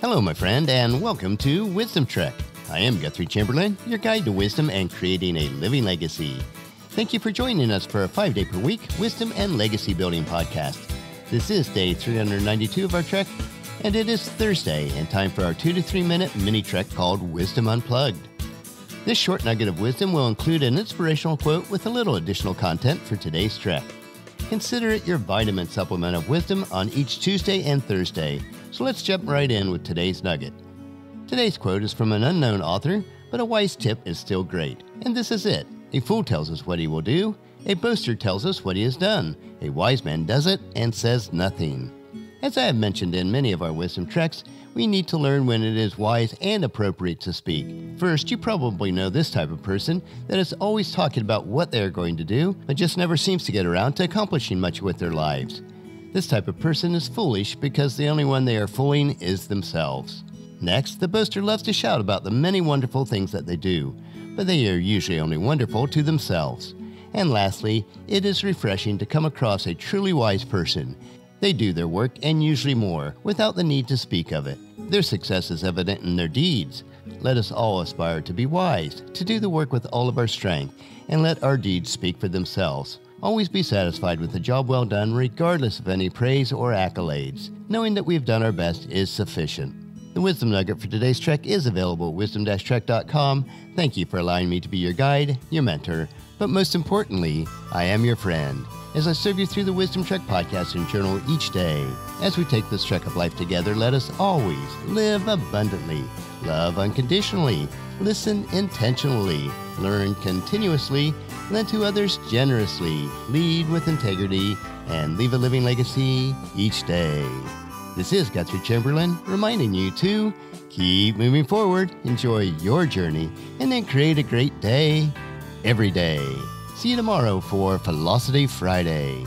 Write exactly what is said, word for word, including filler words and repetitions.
Hello, my friend, and welcome to Wisdom Trek. I am Guthrie Chamberlain, your guide to wisdom and creating a living legacy. Thank you for joining us for a five-day-per-week Wisdom and Legacy Building podcast. This is day three hundred ninety-two of our trek, and it is Thursday and time for our two to three minute mini trek called Wisdom Unplugged. This short nugget of wisdom will include an inspirational quote with a little additional content for today's trek. Consider it your vitamin supplement of wisdom on each Tuesday and Thursday. So let's jump right in with today's nugget. Today's quote is from an unknown author, but a wise tip is still great. And this is it. A fool tells us what he will do. A boaster tells us what he has done. A wise man does it and says nothing. As I have mentioned in many of our wisdom treks, we need to learn when it is wise and appropriate to speak. First, you probably know this type of person that is always talking about what they are going to do, but just never seems to get around to accomplishing much with their lives. This type of person is foolish because the only one they are fooling is themselves. Next, the boaster loves to shout about the many wonderful things that they do, but they are usually only wonderful to themselves. And lastly, it is refreshing to come across a truly wise person. They do their work, and usually more, without the need to speak of it. Their success is evident in their deeds. Let us all aspire to be wise, to do the work with all of our strength, and let our deeds speak for themselves. Always be satisfied with the job well done, regardless of any praise or accolades. Knowing that we've done our best is sufficient. The Wisdom Nugget for today's trek is available at wisdom dash trek dot com. Thank you for allowing me to be your guide, your mentor, but most importantly, I am your friend, as I serve you through the Wisdom Trek podcast and journal each day. As we take this trek of life together, let us always live abundantly, love unconditionally, listen intentionally, learn continuously, lend to others generously, lead with integrity, and leave a living legacy each day. This is Guthrie Chamberlain reminding you to keep moving forward, enjoy your journey, and then create a great day every day. See you tomorrow for Velocity Friday.